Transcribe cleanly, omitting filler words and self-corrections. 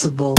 sensible.